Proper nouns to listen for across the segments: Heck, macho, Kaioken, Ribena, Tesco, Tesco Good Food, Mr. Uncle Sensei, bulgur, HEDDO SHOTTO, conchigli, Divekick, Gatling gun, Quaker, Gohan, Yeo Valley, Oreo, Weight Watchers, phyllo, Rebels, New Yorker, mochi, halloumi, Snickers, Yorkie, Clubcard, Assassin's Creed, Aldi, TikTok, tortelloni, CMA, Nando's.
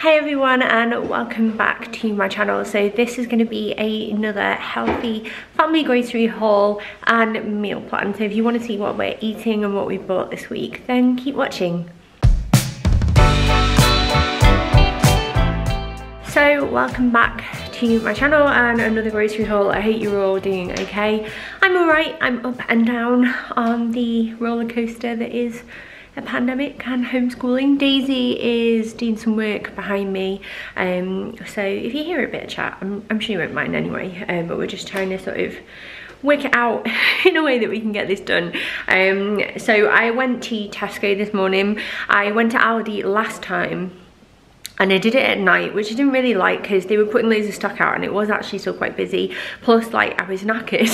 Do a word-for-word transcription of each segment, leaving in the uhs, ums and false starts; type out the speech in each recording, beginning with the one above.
Hey everyone, and welcome back to my channel. So this is going to be a, another healthy family grocery haul and meal plan. So if you want to see what we're eating and what we bought this week, then keep watching. So welcome back to my channel and another grocery haul. I hope you're all doing okay. I'm alright. I'm up and down on the roller coaster that is a pandemic and homeschooling. Daisy is doing some work behind me, um, so if you hear a bit of chat, I'm, I'm sure you won't mind anyway, um, but we're just trying to sort of work it out in a way that we can get this done. Um, so I went to Tesco this morning. I went to Aldi last time and I did it at night, which I didn't really like because they were putting loads of stock out and it was actually still quite busy. Plus, like, I was knackered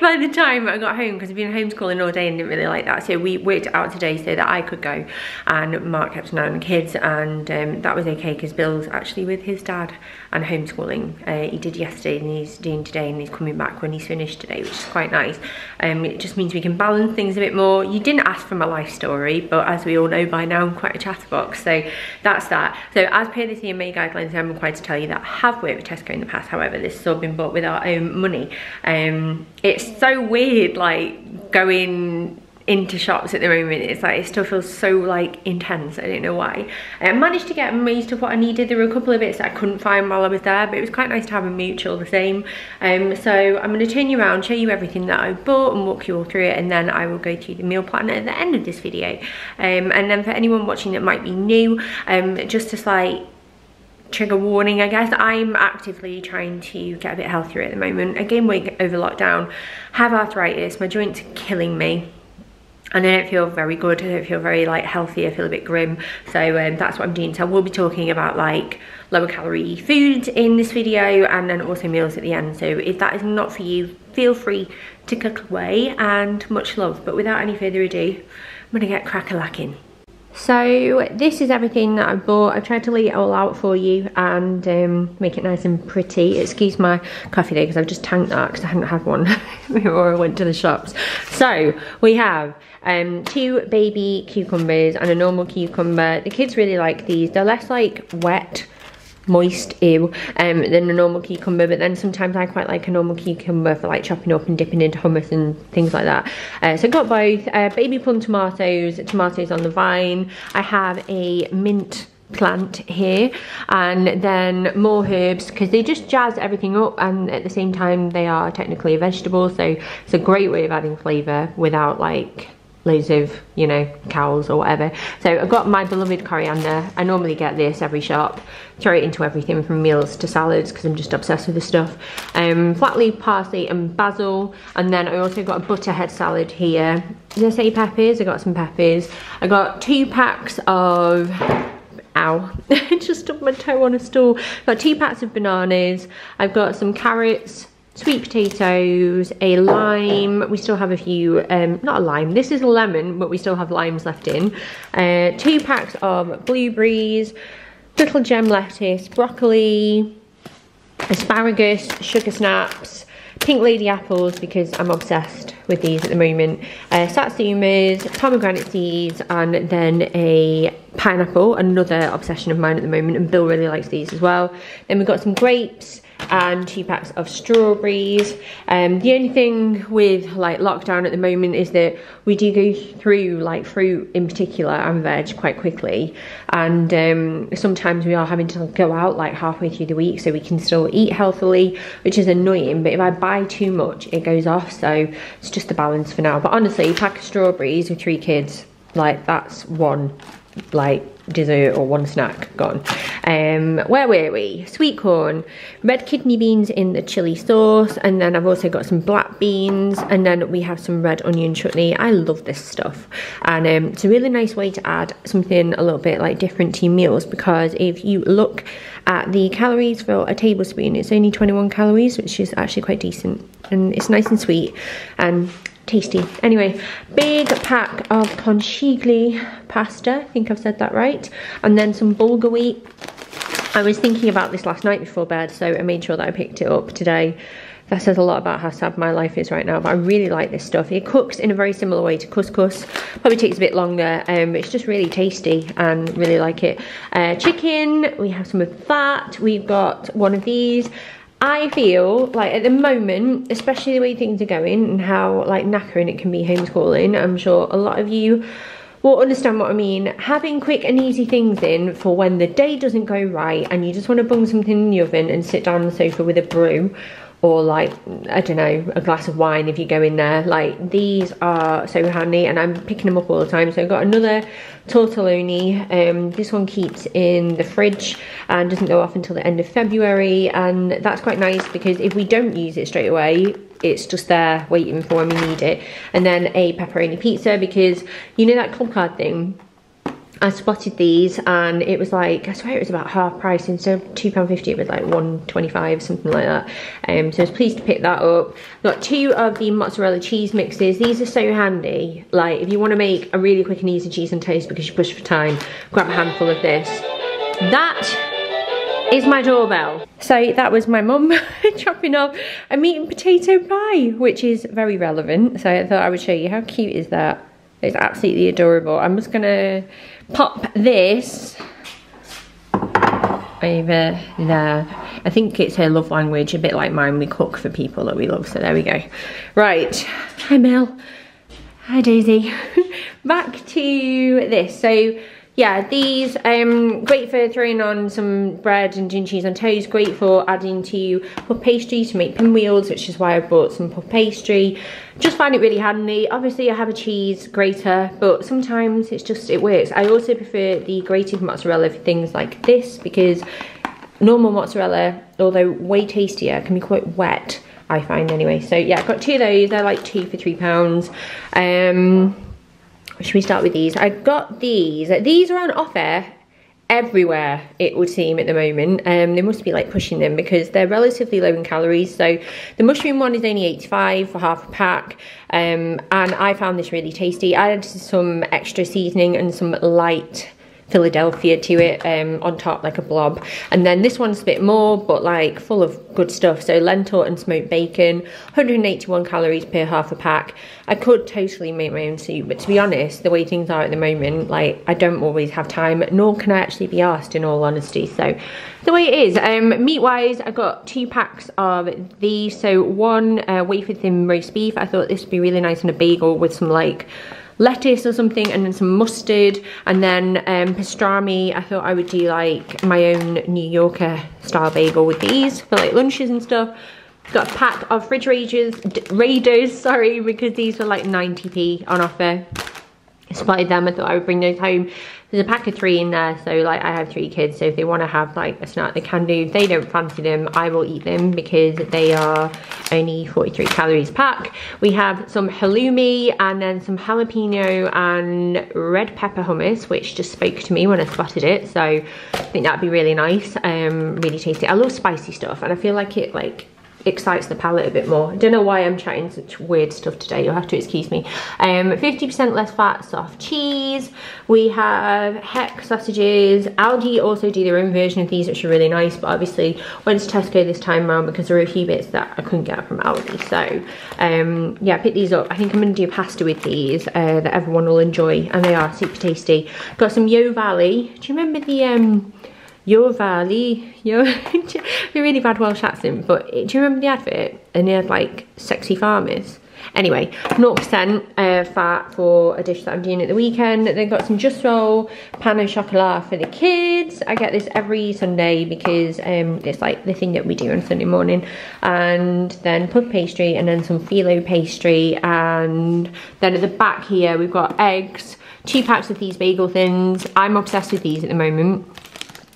by the time I got home because I've been homeschooling all day and didn't really like that. So we worked out today so that I could go, and Mark kept an eye on the kids, and um, that was okay because Bill's actually with his dad and homeschooling. Uh, he did yesterday and he's doing today, and he's coming back when he's finished today, which is quite nice. Um, it just means we can balance things a bit more. You didn't ask for my life story, but as we all know by now, I'm quite a chatterbox, so that's that. So as per the C M A guidelines, I'm required to tell you that I have worked with Tesco in the past. However, this has all been bought with our own money. Um, it's so weird, like, going into shops at the moment. It's like, it still feels so, like, intense. I don't know why. I managed to get most of what I needed. There were a couple of bits that I couldn't find while I was there, but it was quite nice to have a mutual the same. Um, so I'm going to turn you around, show you everything that I bought and walk you all through it, and then I will go to the meal plan at the end of this video. Um, and then for anyone watching that might be new, um, just a slight trigger warning, I guess. I'm actively trying to get a bit healthier at the moment. I gained weight over lockdown, have arthritis, my joints are killing me. And I don't feel very good, I don't feel very like healthy, I feel a bit grim. So um, that's what I'm doing. So I will be talking about like lower calorie foods in this video, and then also meals at the end. So if that is not for you, feel free to click away, and much love. But without any further ado, I'm gonna get crack-a-lacking. So this is everything that I bought. I've tried to lay it all out for you and um, make it nice and pretty. Excuse my coffee there because I've just tanked that because I hadn't had one before I went to the shops. So we have um, two baby cucumbers and a normal cucumber. The kids really like these. They're less like wet, moist, ew, um, than a normal cucumber, but then sometimes I quite like a normal cucumber for like chopping up and dipping into hummus and things like that. Uh, so I got both, uh, baby plum tomatoes, tomatoes on the vine. I have a mint plant here, and then more herbs because they just jazz everything up, and at the same time they are technically a vegetable, so it's a great way of adding flavour without like loads of, you know, cowls or whatever. So I've got my beloved coriander. I normally get this every shop, throw it into everything from meals to salads because I'm just obsessed with this stuff. Um, flat leaf parsley and basil, and then I also got a butterhead salad here. Did I say peppers? I got some peppers. I got two packs of, ow, I just stuck my toe on a stool. Got two packs of bananas. I've got some carrots, sweet potatoes, a lime. We still have a few, um, not a lime, this is a lemon, but we still have limes left in. Uh, two packs of blueberries, little gem lettuce, broccoli, asparagus, sugar snaps, pink lady apples because I'm obsessed with these at the moment, uh, satsumas, pomegranate seeds, and then a pineapple, another obsession of mine at the moment, and Bill really likes these as well. Then we've got some grapes and two packs of strawberries. Um, the only thing with like lockdown at the moment is that we do go through like fruit in particular and veg quite quickly, and um, sometimes we are having to go out like halfway through the week so we can still eat healthily, which is annoying, but if I buy too much it goes off, so it's just the balance for now. But honestly, a pack of strawberries with three kids, like that's one like dessert or one snack gone. Um, where were we? Sweet corn, red kidney beans in the chili sauce, and then I've also got some black beans, and then we have some red onion chutney. I love this stuff, and um, it's a really nice way to add something a little bit like different to your meals, because if you look at the calories for a tablespoon, it's only twenty-one calories, which is actually quite decent, and it's nice and sweet and tasty. Anyway, big pack of conchigli pasta, I think I've said that right, and then some bulgur wheat. I was thinking about this last night before bed, so I made sure that I picked it up today. That says a lot about how sad my life is right now, but I really like this stuff. It cooks in a very similar way to couscous. Probably takes a bit longer. Um, it's just really tasty and really like it. Uh, chicken, we have some of that. We've got one of these. I feel like at the moment, especially the way things are going and how like knackering it can be homeschooling, I'm sure a lot of you will understand what I mean. Having quick and easy things in for when the day doesn't go right and you just want to bung something in the oven and sit down on the sofa with a brew or like, I don't know, a glass of wine if you go in there. Like these are so handy and I'm picking them up all the time. So I've got another tortelloni. Um, this one keeps in the fridge and doesn't go off until the end of February. And that's quite nice because if we don't use it straight away, it's just there waiting for when we need it. And then a pepperoni pizza because you know that club card thing? I spotted these and it was like, I swear it was about half price, instead of two pounds fifty it was like one pound twenty-five, something like that. Um, so I was pleased to pick that up. Got two of the mozzarella cheese mixes. These are so handy. Like if you want to make a really quick and easy cheese and toast because you push for time, grab a handful of this. That is my doorbell. So that was my mum chopping off a meat and potato pie, which is very relevant. So I thought I would show you. How cute is that? It's absolutely adorable. I'm just gonna pop this over there. I think it's her love language, a bit like mine. We cook for people that we love, so there we go. Right, hi Mel, hi Daisy. Back to this. So yeah, these um great for throwing on some bread and gin cheese on toast, great for adding to puff pastry to make pinwheels, which is why I bought some puff pastry. Just find it really handy. Obviously I have a cheese grater, but sometimes it's just, it works. I also prefer the grated mozzarella for things like this because normal mozzarella, although way tastier, can be quite wet, I find anyway. So yeah, I've got two of those. They're like two for three pounds. Um Should we start with these? I got these. These are on offer everywhere, it would seem, at the moment. Um, they must be like pushing them because they're relatively low in calories. So the mushroom one is only eighty-five for half a pack. Um, and I found this really tasty. I added some extra seasoning and some light Philadelphia to it um, on top, like a blob. And then this one's a bit more, but like full of good stuff. So lentil and smoked bacon, one hundred eighty-one calories per half a pack. I could totally make my own soup, but to be honest, the way things are at the moment, like I don't always have time, nor can I actually be asked in all honesty. So the way it is, um, meat wise, I got two packs of these. So one uh, wafer thin roast beef. I thought this would be really nice on a bagel with some like lettuce or something, and then some mustard, and then um, pastrami. I thought I would do like my own New Yorker style bagel with these for like lunches and stuff. Got a pack of fridge raiders, raiders sorry, because these were like ninety p on offer. Spotted them, I thought I would bring those home. There's a pack of three in there, so like I have three kids, so if they want to have like a snack they can do. If they don't fancy them, I will eat them because they are only forty-three calories pack. We have some halloumi and then some jalapeno and red pepper hummus, which just spoke to me when I spotted it, so I think that'd be really nice. Um, really tasty. I love spicy stuff and I feel like it like excites the palate a bit more. I don't know why I'm chatting such weird stuff today, you'll have to excuse me. Um, fifty percent less fat, soft cheese. We have Heck sausages. Aldi also do their own version of these, which are really nice, but obviously went to Tesco this time around because there were a few bits that I couldn't get from Aldi. So um, yeah, pick these up. I think I'm gonna do a pasta with these uh, that everyone will enjoy, and they are super tasty. Got some Yeo Valley. Do you remember the um, Yeo Valley, Yo, a really bad Welsh accent, but do you remember the advert? And they had like sexy farmers. Anyway, zero percent uh, fat for a dish that I'm doing at the weekend. They've got some Just Roll pan au chocolat for the kids. I get this every Sunday because um, it's like the thing that we do on Sunday morning. And then puff pastry and then some phyllo pastry. And then at the back here, we've got eggs, two packs of these bagel things. I'm obsessed with these at the moment.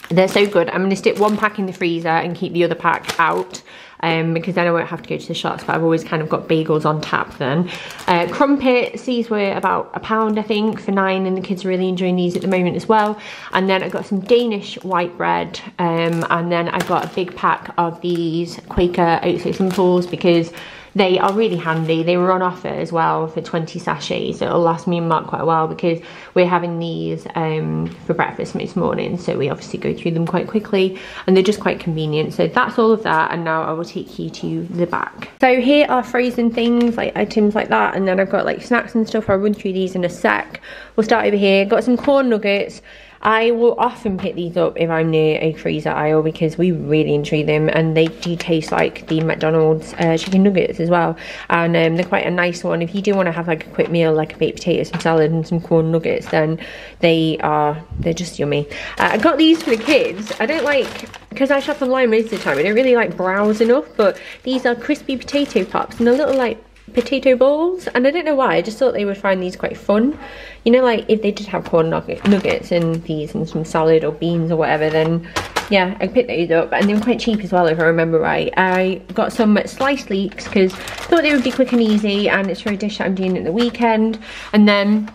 They're so good. I'm going to stick one pack in the freezer and keep the other pack out um, because then I won't have to go to the shops, but I've always kind of got bagels on tap then. Uh, crumpets, these were about a pound, I think, for nine, and the kids are really enjoying these at the moment as well. And then I got some Danish white bread um, and then I got a big pack of these Quaker oats and simples because They are really handy. They were on offer as well for twenty sachets. So it'll last me and Mark quite a while because we're having these um, for breakfast this morning. So we obviously go through them quite quickly and they're just quite convenient. So that's all of that. And now I will take you to the back. So here are frozen things, like items like that. And then I've got like snacks and stuff. I'll run through these in a sec. We'll start over here. Got some corn nuggets. I will often pick these up if I'm near a freezer aisle because we really enjoy them, and they do taste like the McDonald's uh, chicken nuggets as well, and um, they're quite a nice one. If you do want to have like a quick meal, like a baked potato, some salad and some corn nuggets, then they are, they're just yummy. Uh, I got these for the kids. I don't like, because I shop online most of the time, I don't really like browse enough, but these are crispy potato pops, and they're little like potato balls, and I don't know why, I just thought they would find these quite fun. You know, like if they just have corn nugget, nuggets and these and some salad or beans or whatever, then yeah, I picked those up, and they were quite cheap as well if I remember right. I got some sliced leeks because I thought they would be quick and easy, and it's for a dish that I'm doing at the weekend. And then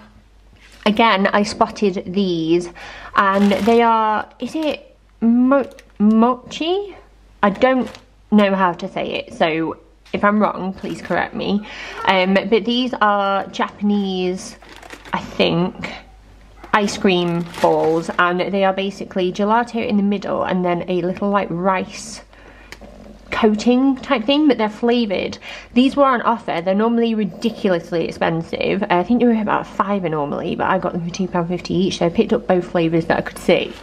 again I spotted these, and they are, is it mo mochi? I don't know how to say it, so if I'm wrong, please correct me. Um, but these are Japanese, I think, ice cream balls, and they are basically gelato in the middle and then a little like rice coating type thing, but they're flavoured. These were on offer. They're normally ridiculously expensive. I think they were about five normally, but I got them for two pounds fifty each, so I picked up both flavours that I could see.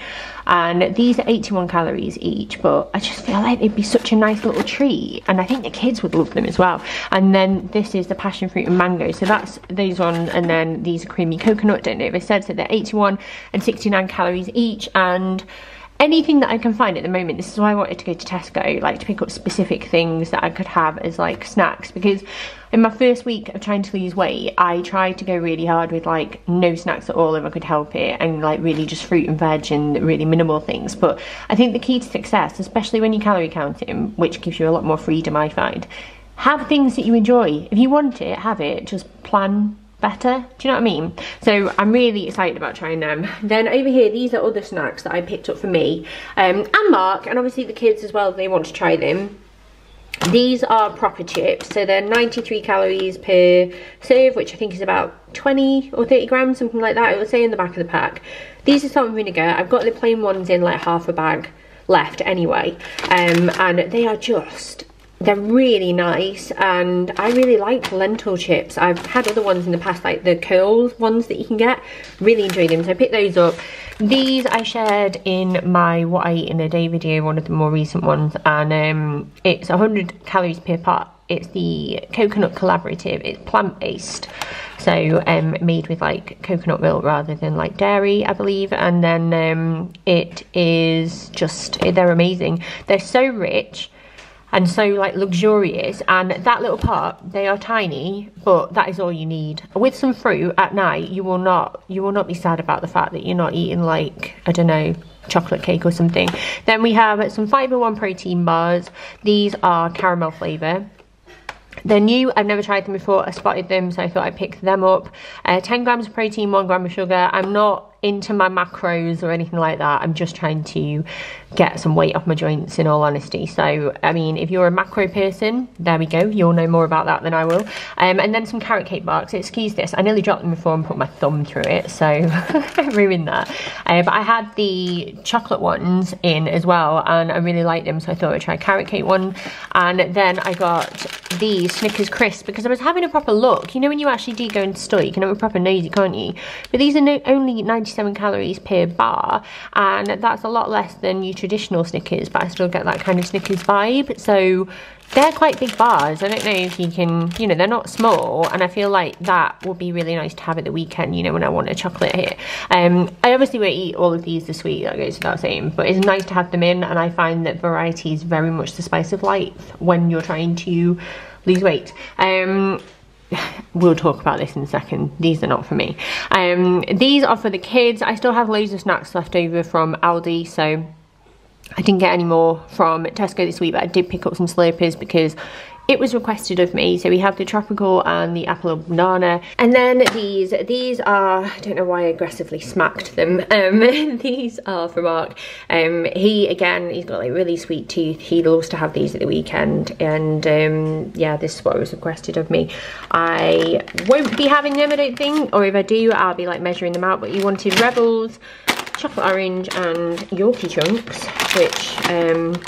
And these are eighty-one calories each, but I just feel like they'd be such a nice little treat, and I think the kids would love them as well. And then this is the passion fruit and mango, so that's those ones, and then these are creamy coconut, don't know if I said, so they're eighty-one and sixty-nine calories each, and anything that I can find at the moment. This is why I wanted to go to Tesco, like to pick up specific things that I could have as like snacks, because in my first week of trying to lose weight, I tried to go really hard with like no snacks at all if I could help it, and like really just fruit and veg and really minimal things. But I think the key to success, especially when you calorie counting, which gives you a lot more freedom I find, have things that you enjoy. If you want it, have it, just plan better, do you know what I mean? So I'm really excited about trying them. Then over here, these are other snacks that I picked up for me um, and Mark, and obviously the kids as well, they want to try them. These are proper chips, so they're ninety-three calories per serve, which I think is about twenty or thirty grams, something like that, it would say in the back of the pack. These are salt and vinegar. I've got the plain ones in like half a bag left anyway, um, and they are just, they're really nice, and I really like lentil chips. I've had other ones in the past, like the curls ones that you can get. Really enjoy them, so I picked those up. These I shared in my What I Eat in a Day video, one of the more recent ones, and um, it's one hundred calories per pot. It's the Coconut Collaborative. It's plant-based, so um, made with like coconut milk rather than like dairy, I believe. And then um, it is just, they're amazing. They're so rich and so like luxurious, and that little pot, they are tiny, but that is all you need. With some fruit at night, you will not you will not be sad about the fact that you're not eating like, I don't know, chocolate cake or something. Then we have some Fiber One protein bars. These are caramel flavour. They're new, I've never tried them before. I spotted them, so I thought I'd pick them up. uh, ten grams of protein, one gram of sugar. I'm not into my macros or anything like that. I'm just trying to get some weight off my joints, in all honesty. So I mean, if you're a macro person, there we go, you'll know more about that than I will. Um, and then some carrot cake barks. Excuse this, I nearly dropped them before and put my thumb through it, so ruined that. Uh, but I had the chocolate ones in as well, and I really liked them, so I thought I'd try carrot cake one. And then I got these Snickers crisps because I was having a proper look. You know, when you actually do go into store, you can have a proper nosy, can't you? But these are no, only ninety-seven calories per bar, and that's a lot less than your traditional Snickers, but I still get that kind of Snickers vibe. So they're quite big bars. I don't know if you can, you know, they're not small, and I feel like that would be really nice to have at the weekend, you know, when I want a chocolate hit. Um, I obviously won't eat all of these this week, that goes without saying, but it's nice to have them in, and I find that variety is very much the spice of life when you're trying to lose weight. Um, We'll talk about this in a second. These are not for me. Um, these are for the kids. I still have loads of snacks left over from Aldi, so I didn't get any more from Tesco this week, but I did pick up some Slurpers because it was requested of me. So we have the tropical and the apple and banana, and then these these are, I don't know why I aggressively smacked them, um these are for Mark. Um he, again, he's got like really sweet teeth, he loves to have these at the weekend, and um yeah, this is what was requested of me. I won't be having them, I don't think, or if I do I'll be like measuring them out. But you wanted Rebels, chocolate orange and Yorkie chunks, which um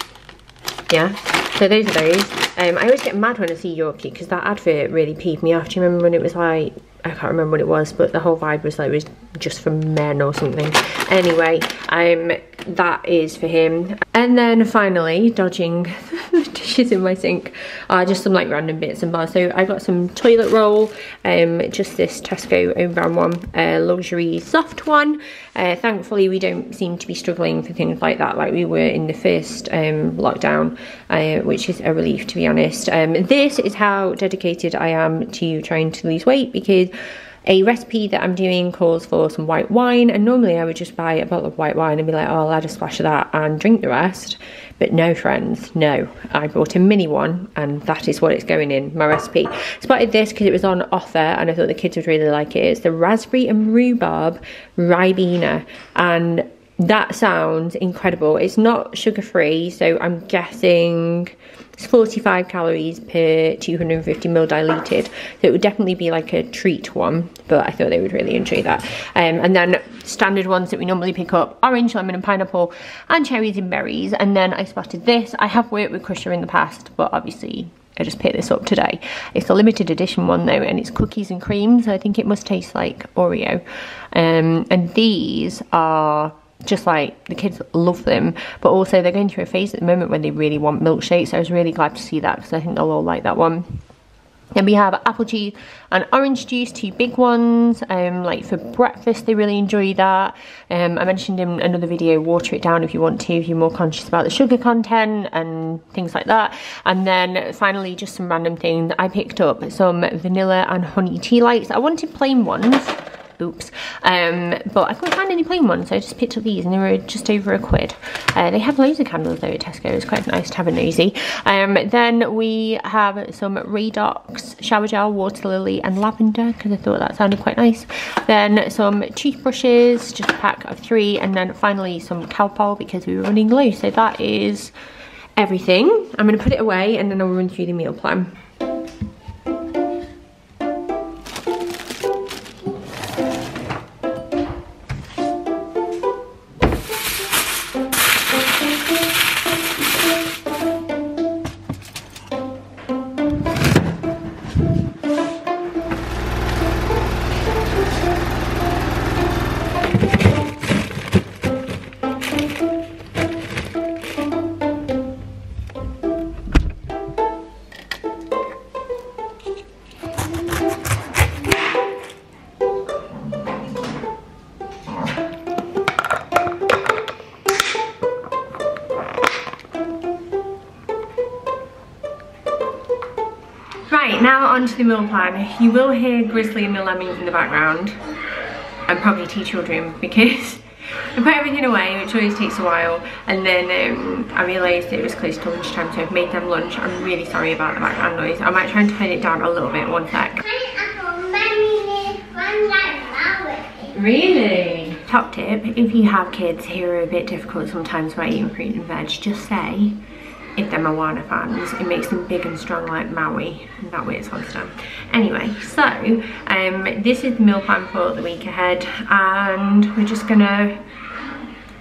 yeah, so those are those. um I always get mad when I see Yorkie because that advert really peeved me off. Do you remember when it was like, I can't remember what it was, but the whole vibe was like it was just for men or something. Anyway, um that is for him. And then finally, dodging the dishes in my sink are just some like random bits and bars. So I got some toilet roll, um just this Tesco own brand one, a uh, luxury soft one. Uh, thankfully we don't seem to be struggling for things like that like we were in the first um lockdown, uh, which is a relief, to be honest. Um this is how dedicated I am to trying to lose weight, because a recipe that I'm doing calls for some white wine, and normally I would just buy a bottle of white wine and be like, oh, I'll add a splash of that and drink the rest. But no, friends, no. I bought a mini one and that is what it's going in, my recipe. Spotted this because it was on offer and I thought the kids would really like it. It's the raspberry and rhubarb Ribena, and that sounds incredible. It's not sugar-free, so I'm guessing forty-five calories per two hundred fifty milliliters diluted, so it would definitely be like a treat one, but I thought they would really enjoy that. Um, and then standard ones that we normally pick up, orange, lemon and pineapple, and cherries and berries. And then I spotted this. I have worked with Crusha in the past, but obviously I just picked this up today. It's a limited edition one though, and it's cookies and cream, so I think it must taste like Oreo. Um, and these are just like, the kids love them, but also they're going through a phase at the moment when they really want milkshakes, so I was really glad to see that because I think they'll all like that one. Then we have apple juice and orange juice, two big ones, um, like for breakfast they really enjoy that. Um, I mentioned in another video, water it down if you want to, if you're more conscious about the sugar content and things like that. And then finally just some random things. I picked up some vanilla and honey tea lights. I wanted plain ones, oops, um but I couldn't find any plain ones, so I just picked up these and they were just over a quid. Uh, they have loads of candles though at Tesco, it's quite nice to have a nosy. Um then we have some Redox shower gel, water lily and lavender, because I thought that sounded quite nice. Then some toothbrushes, just a pack of three, and then finally some Calpol because we were running low. So that is everything. I'm going to put it away and then I'll run through the meal plan. Now onto the meal plan. You will hear Grizzly and the lemming in the background, and probably tea children, because I put everything away, which always takes a while, and then um, I realised it was close to lunchtime, so I've made them lunch. I'm really sorry about the background noise. I might try and turn it down a little bit. One sec. Really? Top tip, if you have kids who are a bit difficult sometimes about eating fruit and veg, just say, if they're Moana fans, it makes them big and strong like Maui, and that way it's on them. Anyway, so um, this is the meal plan for the week ahead, and we're just gonna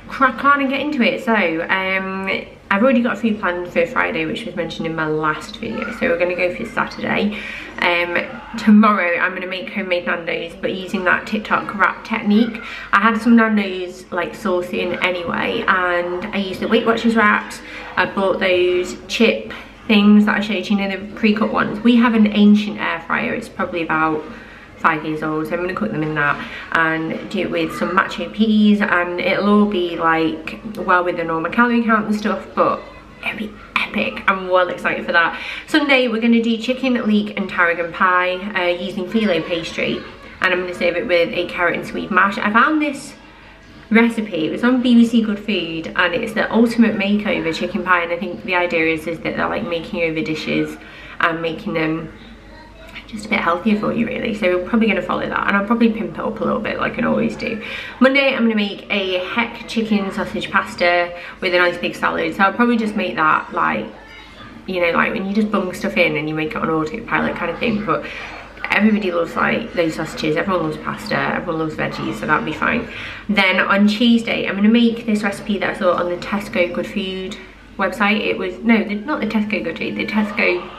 crack on and get into it. So um, I've already got a food plan for Friday, which was mentioned in my last video, so we're gonna go for Saturday. Um, tomorrow I'm gonna make homemade Nando's, but using that TikTok wrap technique. I had some Nando's like sauce in anyway, and I used the Weight Watchers wraps. I bought those chip things that I showed you, you know, the pre-cut ones. We have an ancient air fryer, it's probably about five years old, so I'm gonna cook them in that and do it with some macho peas, and it'll all be like well with the normal calorie count and stuff, but it'll be epic. I'm well excited for that. Sunday we're gonna do chicken, leek and tarragon pie uh, using phyllo pastry, and I'm gonna serve it with a carrot and sweet mash. I found this recipe, it was on B B C Good Food, and it's the ultimate makeover chicken pie, and I think the idea is, is that they're like making over dishes and making them just a bit healthier for you really. So we're probably going to follow that, and I'll probably pimp it up a little bit like I always do. Monday I'm going to make a Heck chicken sausage pasta with a nice big salad, so I'll probably just make that like, you know, like when you just bung stuff in and you make it on autopilot kind of thing. But everybody loves like those sausages, everyone loves pasta, everyone loves veggies, so that'll be fine. Then on Tuesday I'm going to make this recipe that I saw on the Tesco Good Food website. It was, no, the, not the Tesco Good Food, the Tesco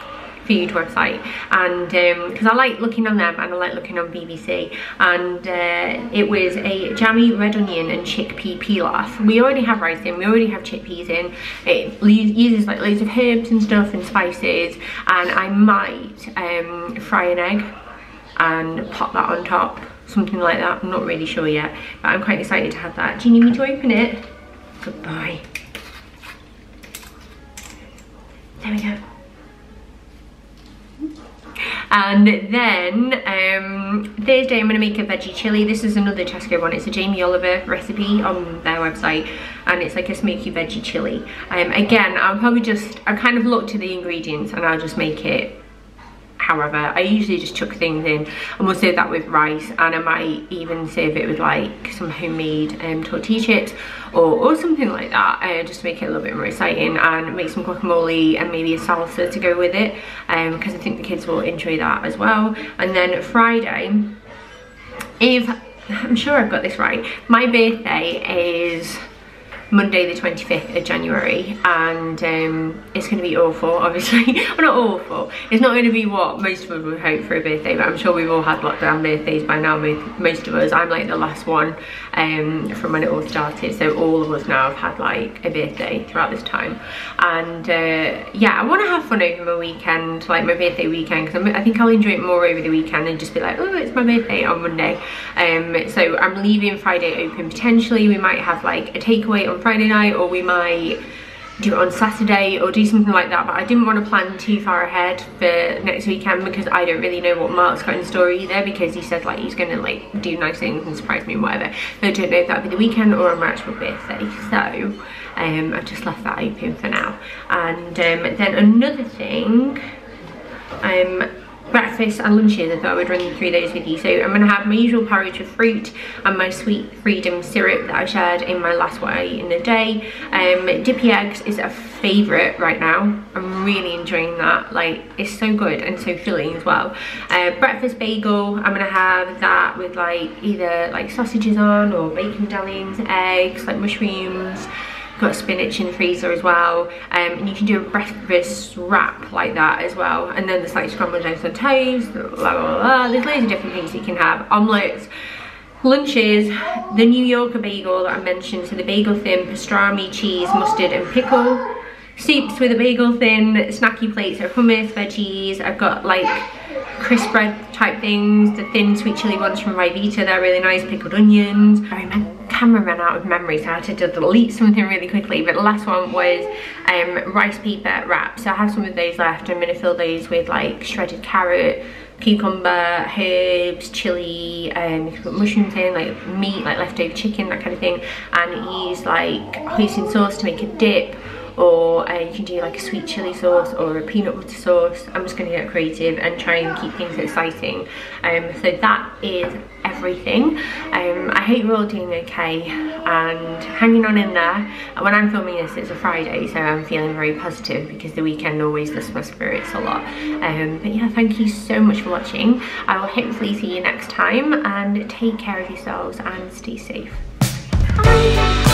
Food website, and um because I like looking on them and I like looking on B B C, and uh it was a jammy red onion and chickpea pilaf. We already have rice in, we already have chickpeas in, it uses like loads of herbs and stuff and spices, and I might um fry an egg and pop that on top, something like that. I'm not really sure yet, but I'm quite excited to have that. Do you need me to open it? Goodbye. There we go. And then um, Thursday I'm going to make a veggie chilli. This is another Tesco one. It's a Jamie Oliver recipe on their website, and it's like a smoky veggie chilli. Um, again, I'll probably just, I kind of look to the ingredients and I'll just make it however. I usually just chuck things in, and we'll serve that with rice, and I might even serve it with like some homemade um, tortilla chips or, or something like that, uh, just to make it a little bit more exciting, and make some guacamole and maybe a salsa to go with it, because um, I think the kids will enjoy that as well. And then Friday, if I'm sure I've got this right, my birthday is Monday the twenty-fifth of January, and um, it's going to be awful, obviously. Well, not awful, it's not going to be what most of us would hope for a birthday, but I'm sure we've all had lockdown birthdays by now, most of us. I'm like the last one um, from when it all started, so all of us now have had like a birthday throughout this time. And uh, yeah, I want to have fun over my weekend, like my birthday weekend, because I think I'll enjoy it more over the weekend and just be like, oh, it's my birthday on Monday. Um, so I'm leaving Friday open. Potentially we might have like a takeaway on Friday night, or we might do it on Saturday or do something like that, but I didn't want to plan too far ahead for next weekend, because I don't really know what Mark's got in store either, because he said like he's gonna like do nice things and surprise me and whatever, but I don't know if that'll be the weekend or on my actual birthday. So um I've just left that open for now. And um then another thing, um breakfast and lunches, I thought I would run through those with you. So I'm going to have my usual porridge with fruit and my sweet freedom syrup that I shared in my last way in the day. Um, dippy eggs is a favourite right now, I'm really enjoying that, like it's so good and so filling as well. Uh, breakfast bagel, I'm going to have that with like either like sausages on or bacon medallions, eggs, like mushrooms. Got spinach in the freezer as well, um, and you can do a breakfast wrap like that as well. And then there's like scrambled eggs on toast, blah, blah, blah. There's loads of different things you can have. Omelettes, lunches, the New Yorker bagel that I mentioned, so the bagel thin, pastrami, cheese, mustard and pickle. Soups with a bagel thin, snacky plates of hummus, veggies. I've got like crisp bread type things, the thin sweet chilli ones from Ryvita, they're really nice, pickled onions. I remember camera ran out of memory, so I had to delete something really quickly, but the last one was um rice paper wraps, so I have some of those left. I'm going to fill those with like shredded carrot, cucumber, herbs, chili, um you can put mushrooms in, like meat, like leftover chicken, that kind of thing, and use like hoisin sauce to make a dip, or uh, you can do like a sweet chili sauce or a peanut butter sauce. I'm just going to get creative and try and keep things exciting. Um so that is everything. um I hope you're all doing okay and hanging on in there. And when I'm filming this, it's a Friday, so I'm feeling very positive, because the weekend always lifts my spirits a lot. Um but yeah, thank you so much for watching. I will hopefully see you next time, and take care of yourselves and stay safe. Bye.